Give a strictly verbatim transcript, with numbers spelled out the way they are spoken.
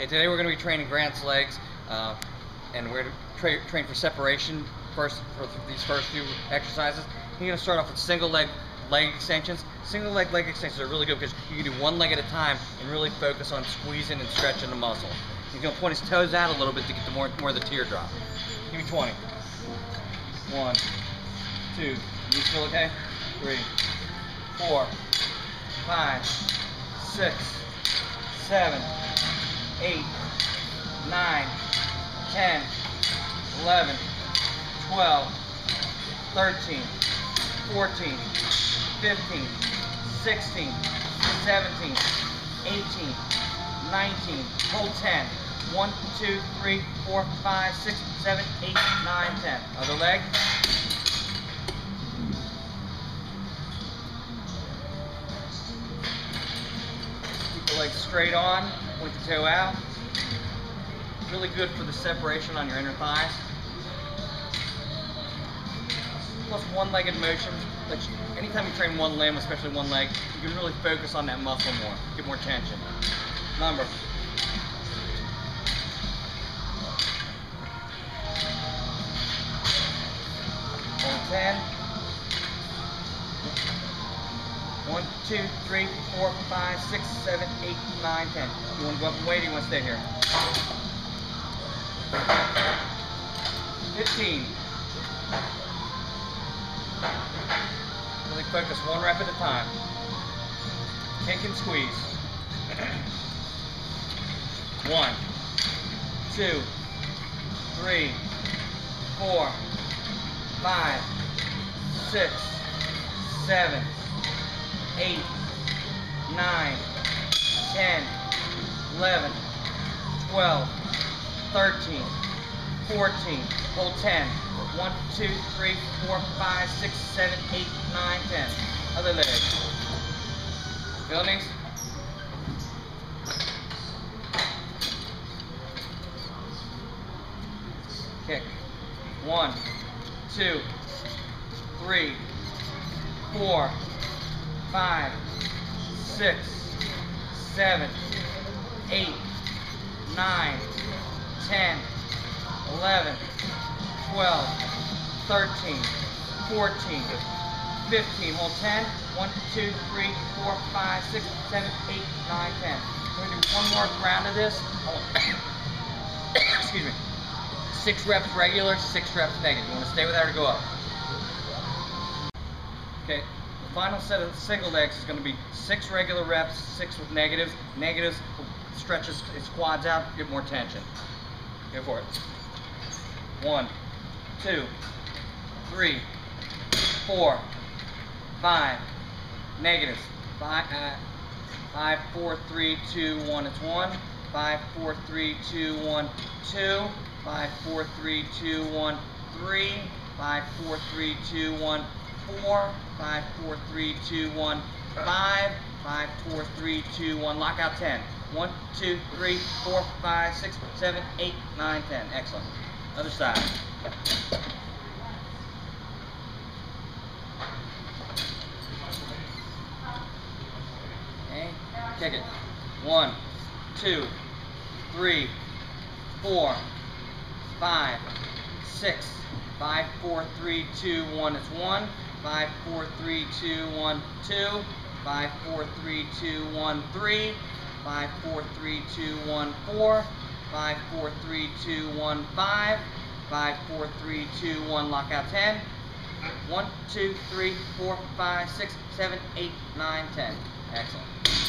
Okay, today we're going to be training Grant's legs, uh, and we're going to tra train for separation first for these first few exercises. You're going to start off with single leg leg extensions. Single leg leg extensions are really good because you can do one leg at a time and really focus on squeezing and stretching the muscle. He's going to point his toes out a little bit to get the more, more of the teardrop. Give me twenty. One, two, you feel okay? Three, four, five, six, seven, eight, nine, ten, eleven, twelve, thirteen, fourteen, fifteen, sixteen, seventeen, eighteen, nineteen, hold ten, one, two, three, four, five, six, seven, eight, nine, ten. Other leg. Leg straight on, point the toe out. Really good for the separation on your inner thighs. Plus one-legged motions. Like anytime you train one limb, especially one leg, you can really focus on that muscle more, get more tension. Number. Hold ten. One, two, three, four, five, six, seven, eight, nine, ten. You want to go up and wait or you want to stay here? fifteen. Really focus one rep at a time. Kick and squeeze. One, two, three, four, five, six, seven, eight, nine, ten, eleven, twelve, thirteen, fourteen, hold ten, one, two, three, four, five, six, seven, eight, nine, ten. Other leg. Feel these? Kick. One, two, three, four, five, six, seven, eight, nine, ten, eleven, twelve, thirteen, fourteen, fifteen. Hold ten. one, two, three, four, five, six, seven, eight, nine, ten. We're going to do one more round of this. Excuse me. Six reps regular, six reps negative. You want to stay with that or go up? Okay. Final set of single legs is going to be six regular reps, six with negatives. Negatives stretches his quads out, get more tension. Go for it. One, two, three, four, five. Negatives. Five, uh, five, four, three, two, one. It's one. Five, four, three, two, one, two. Five, four, three, two, one, three. Five, four, three, two, one. Four, five, four, three, two, one, five, five, four, three, two, one. Lock out ten. One, two, three, four, five, six, seven, eight, nine, ten. Excellent. Other side. Okay. Kick it. One, two, three, four, five, six, five, four, three, two, one. It's one. Five, four, three, two, one, two. Five, four, three, two, one, three. Five, four, three, two, one, four. Five, four, three, two, one, five. Five, four, three, two, one. Lock out ten. One, two, three, four, five, six, seven, eight, nine, ten. Excellent.